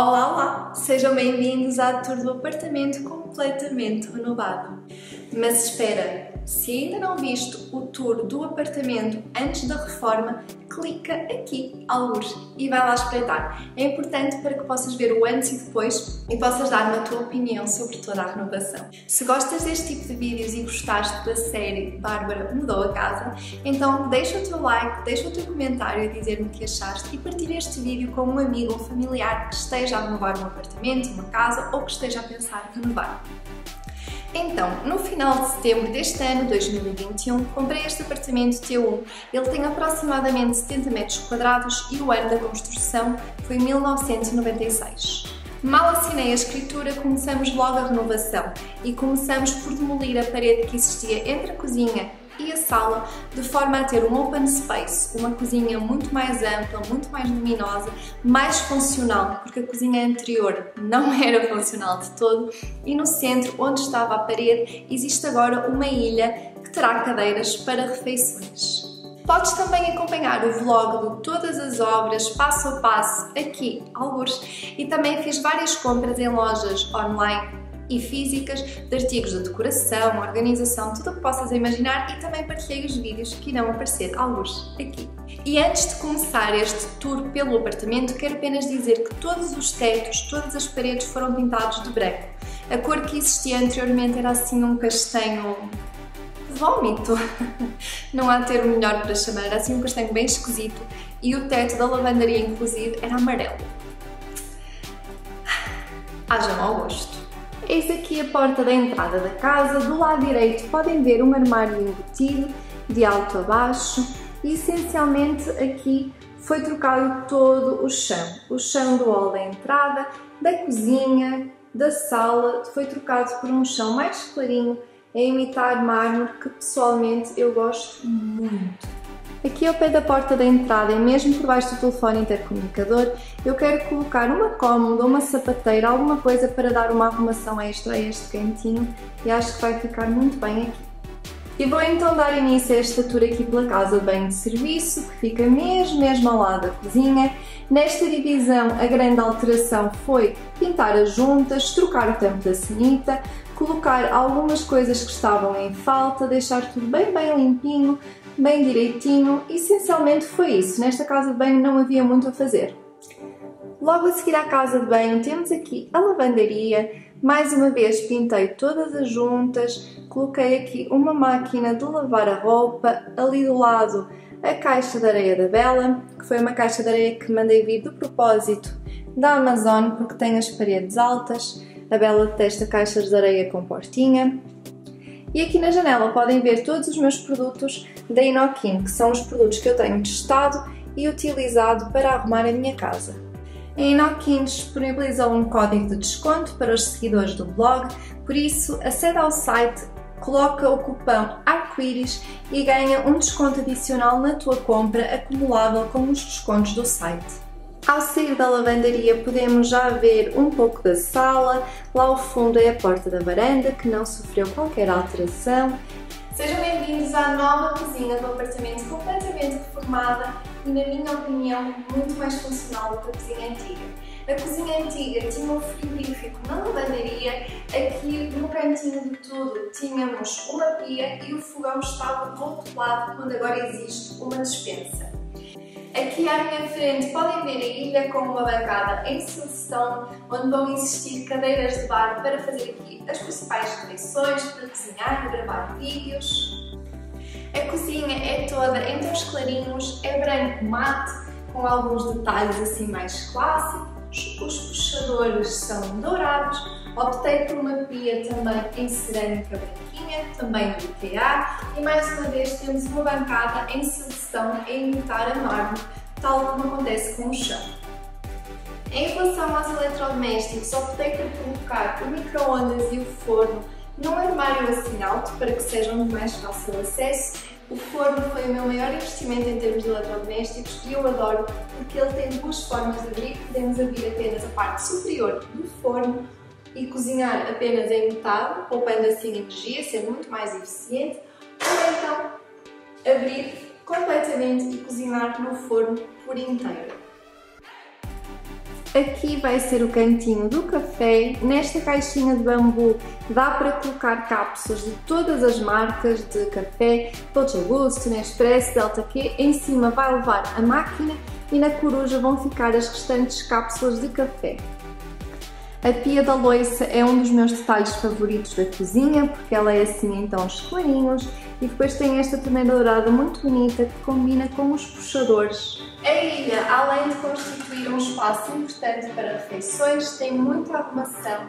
Olá, olá! Sejam bem-vindos à tour do apartamento completamente renovado. Mas espera, se ainda não viste o tour do apartamento antes da reforma, clica aqui, algures, e vai lá espreitar. É importante para que possas ver o antes e depois e possas dar-me a tua opinião sobre toda a renovação. Se gostas deste tipo de vídeos e gostaste da série Bárbara Mudou a Casa, então deixa o teu like, deixa o teu comentário a dizer-me o que achaste e partilha este vídeo com um amigo ou familiar que esteja a renovar um apartamento, uma casa ou que esteja a pensar em renovar. Então, no final de setembro deste ano, 2021, comprei este apartamento T1. Ele tem aproximadamente 70 metros quadrados e o ano da construção foi 1996. Mal assinei a escritura, começamos logo a renovação e começamos por demolir a parede que existia entre a cozinha e a sala, de forma a ter um open space, uma cozinha muito mais ampla, muito mais luminosa, mais funcional, porque a cozinha anterior não era funcional de todo, e no centro, onde estava a parede, existe agora uma ilha que terá cadeiras para refeições. Podes também acompanhar o vlog de todas as obras, passo a passo, aqui, algures, e também fiz várias compras em lojas online e físicas, de artigos de decoração, organização, tudo o que possas imaginar, e também partilhei os vídeos que irão aparecer alguns aqui. E antes de começar este tour pelo apartamento, quero apenas dizer que todos os tetos, todas as paredes foram pintados de branco. A cor que existia anteriormente era assim um castanho vômito, não há termo melhor para chamar, era assim um castanho bem esquisito, e o teto da lavandaria inclusive era amarelo. Haja mau gosto. Eis aqui a porta da entrada da casa. Do lado direito podem ver um armário embutido, de alto a baixo, e essencialmente aqui foi trocado todo o chão do hall da entrada, da cozinha, da sala, foi trocado por um chão mais clarinho, a imitar mármore, que pessoalmente eu gosto muito. Aqui ao pé da porta da entrada e mesmo por baixo do telefone intercomunicador, eu quero colocar uma cômoda, uma sapateira, alguma coisa para dar uma arrumação extra a este cantinho, e acho que vai ficar muito bem aqui. E vou então dar início a esta tour aqui pela casa de banho de serviço, que fica mesmo ao lado da cozinha. Nesta divisão a grande alteração foi pintar as juntas, trocar o tampo da sanita, colocar algumas coisas que estavam em falta, deixar tudo bem limpinho, bem direitinho. Essencialmente foi isso, nesta casa de banho não havia muito a fazer. Logo a seguir à casa de banho temos aqui a lavandaria. Mais uma vez pintei todas as juntas, coloquei aqui uma máquina de lavar a roupa, ali do lado a caixa de areia da Bela, que foi uma caixa de areia que mandei vir de propósito da Amazon, porque tem as paredes altas, a Bela detesta caixas de areia com portinha. E aqui na janela podem ver todos os meus produtos da Inokem, que são os produtos que eu tenho testado e utilizado para arrumar a minha casa. A Inokem disponibilizou um código de desconto para os seguidores do blog, por isso acede ao site, coloca o cupom ARCOÍRIS e ganha um desconto adicional na tua compra, acumulável com os descontos do site. Ao sair da lavandaria podemos já ver um pouco da sala, lá ao fundo é a porta da varanda, que não sofreu qualquer alteração. Sejam bem-vindos à nova cozinha do apartamento, completamente reformada e, na minha opinião, muito mais funcional do que a cozinha antiga. A cozinha antiga tinha um frigorífico na lavandaria, aqui no cantinho de tudo tínhamos uma pia e o fogão estava do outro lado, onde agora existe uma despensa. Aqui à minha frente podem ver a ilha com uma bancada em sucessão, onde vão existir cadeiras de bar para fazer aqui as principais refeições, para cozinhar e gravar vídeos. A cozinha é toda em tons clarinhos, é branco mate, com alguns detalhes assim mais clássicos, os puxadores são dourados, optei por uma pia também em cerâmica branquinha, também do IKEA, e mais uma vez temos uma bancada em sucessão a imitar a mármore, tal como acontece com o chão. Em relação aos eletrodomésticos, optei por colocar o micro-ondas e o forno num armário assim alto, para que sejam de mais fácil acesso. O forno foi o meu maior investimento em termos de eletrodomésticos e eu adoro, porque ele tem duas formas de abrir, podemos abrir apenas a parte superior do forno e cozinhar apenas em metade, poupando assim energia, ser muito mais eficiente, ou então abrir completamente e cozinhar no forno por inteiro. Aqui vai ser o cantinho do café. Nesta caixinha de bambu dá para colocar cápsulas de todas as marcas de café, todos a gosto, Nespresso, Delta Q. Em cima vai levar a máquina e na coruja vão ficar as restantes cápsulas de café. A pia da loiça é um dos meus detalhes favoritos da cozinha, porque ela é assim em tons clarinhos, e depois tem esta torneira dourada muito bonita que combina com os puxadores. A ilha, além de constituir um espaço importante para refeições, tem muita arrumação.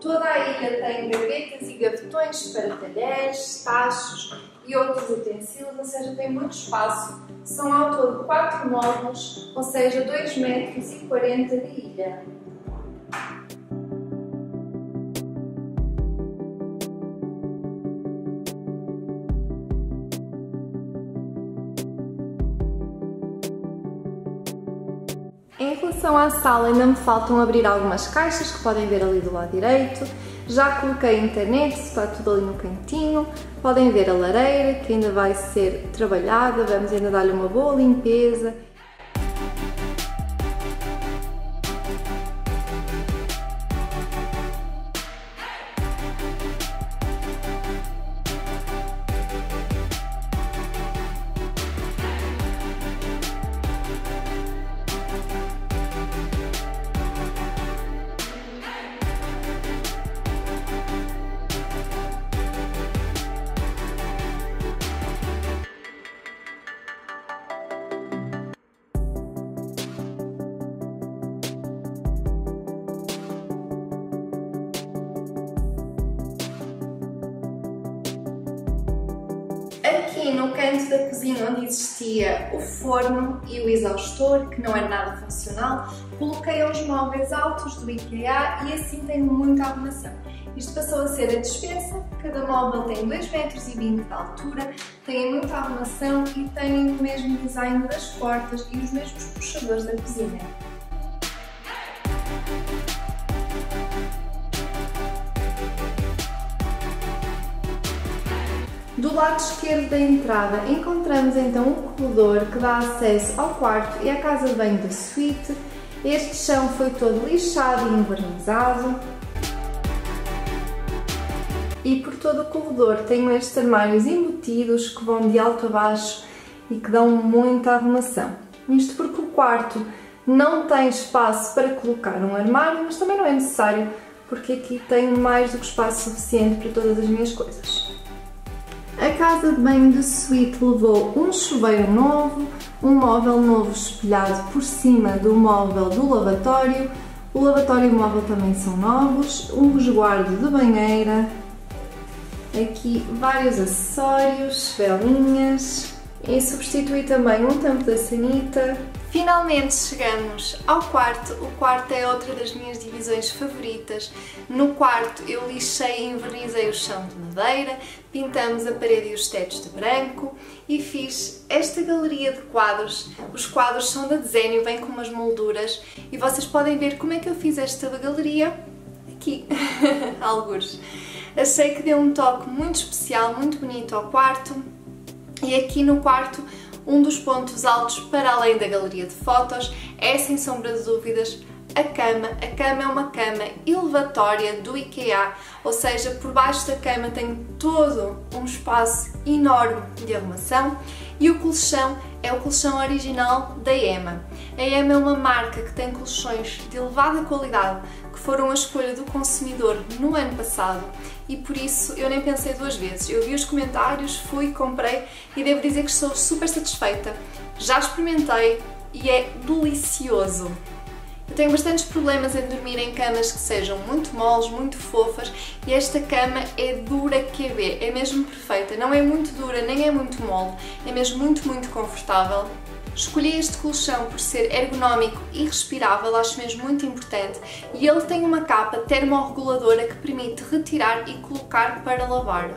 Toda a ilha tem gavetas e gavetões para talheres, tachos e outros utensílios, ou seja, tem muito espaço. São ao todo 4 módulos, ou seja, 2,40 metros de ilha. Em relação à sala, ainda me faltam abrir algumas caixas que podem ver ali do lado direito. Já coloquei a internet, está tudo ali no cantinho. Podem ver a lareira que ainda vai ser trabalhada, vamos ainda dar-lhe uma boa limpeza. Aqui no canto da cozinha onde existia o forno e o exaustor, que não é nada funcional, coloquei uns móveis altos do IKEA e assim tenho muita arrumação. Isto passou a ser a despensa, cada móvel tem 2,20 metros de altura, tem muita arrumação e tem o mesmo design das portas e os mesmos puxadores da cozinha. Do lado esquerdo da entrada encontramos então um corredor que dá acesso ao quarto e à casa de banho da suíte. Este chão foi todo lixado e envernizado. E por todo o corredor tenho estes armários embutidos que vão de alto a baixo e que dão muita arrumação. Isto porque o quarto não tem espaço para colocar um armário, mas também não é necessário, porque aqui tenho mais do que espaço suficiente para todas as minhas coisas. A casa de banho de suíte levou um chuveiro novo, um móvel novo espelhado por cima do móvel do lavatório, o lavatório e o móvel também são novos, um resguardo de banheira, aqui vários acessórios, velinhas e substituí também um tampo da sanita. Finalmente chegamos ao quarto. O quarto é outra das minhas divisões favoritas. No quarto eu lixei e envernizei o chão de madeira, pintamos a parede e os tetos de branco e fiz esta galeria de quadros. Os quadros são de desenho, bem como as molduras, e vocês podem ver como é que eu fiz esta galeria aqui, algures. Achei que deu um toque muito especial, muito bonito ao quarto. E aqui no quarto, um dos pontos altos para além da galeria de fotos é, sem sombra de dúvidas, a cama. A cama é uma cama elevatória do IKEA, ou seja, por baixo da cama tem todo um espaço enorme de arrumação e o colchão é o colchão original da Emma. A Emma é uma marca que tem colchões de elevada qualidade que foram a escolha do consumidor no ano passado e por isso eu nem pensei duas vezes. Eu vi os comentários, fui, comprei e devo dizer que estou super satisfeita. Já experimentei e é delicioso. Eu tenho bastantes problemas em dormir em camas que sejam muito moles, muito fofas e esta cama é dura que vê, é mesmo perfeita, não é muito dura nem é muito mole, é mesmo muito, muito confortável. Escolhi este colchão por ser ergonómico e respirável, acho mesmo muito importante, e ele tem uma capa termorreguladora que permite retirar e colocar para lavar.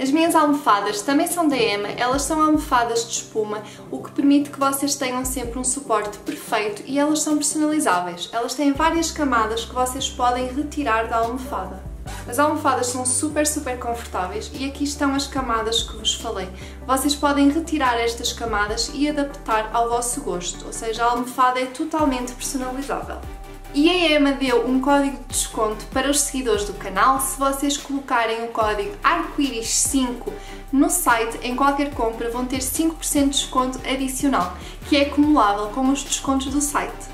As minhas almofadas também são da Emma, elas são almofadas de espuma, o que permite que vocês tenham sempre um suporte perfeito e elas são personalizáveis. Elas têm várias camadas que vocês podem retirar da almofada. As almofadas são super, super confortáveis e aqui estão as camadas que vos falei. Vocês podem retirar estas camadas e adaptar ao vosso gosto, ou seja, a almofada é totalmente personalizável. E a Emma deu um código de desconto para os seguidores do canal se vocês colocarem o código ARCOÍRIS5 no site. Em qualquer compra vão ter 5% de desconto adicional, que é acumulável com os descontos do site.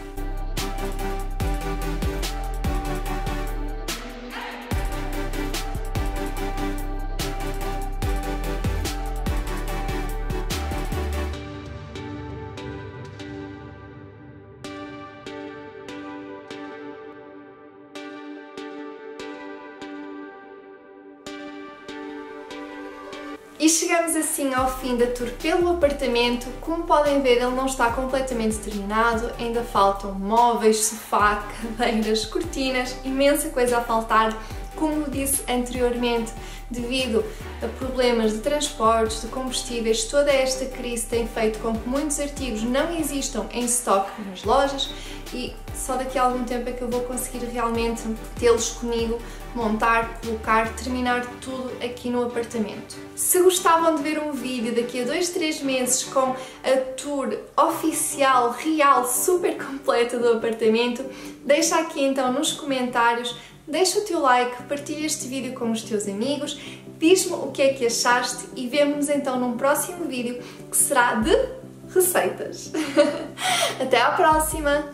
E chegamos assim ao fim da tour pelo apartamento. Como podem ver, ele não está completamente terminado, ainda faltam móveis, sofá, cadeiras, cortinas, imensa coisa a faltar, como disse anteriormente, devido a problemas de transportes, de combustíveis. Toda esta crise tem feito com que muitos artigos não existam em stock nas lojas e só daqui a algum tempo é que eu vou conseguir realmente tê-los comigo, montar, colocar, terminar tudo aqui no apartamento. Se gostavam de ver um vídeo daqui a 2-3 meses com a tour oficial, real, super completa do apartamento, deixa aqui então nos comentários. Deixa o teu like, partilha este vídeo com os teus amigos, diz-me o que é que achaste e vemo-nos então num próximo vídeo que será de receitas. Até à próxima!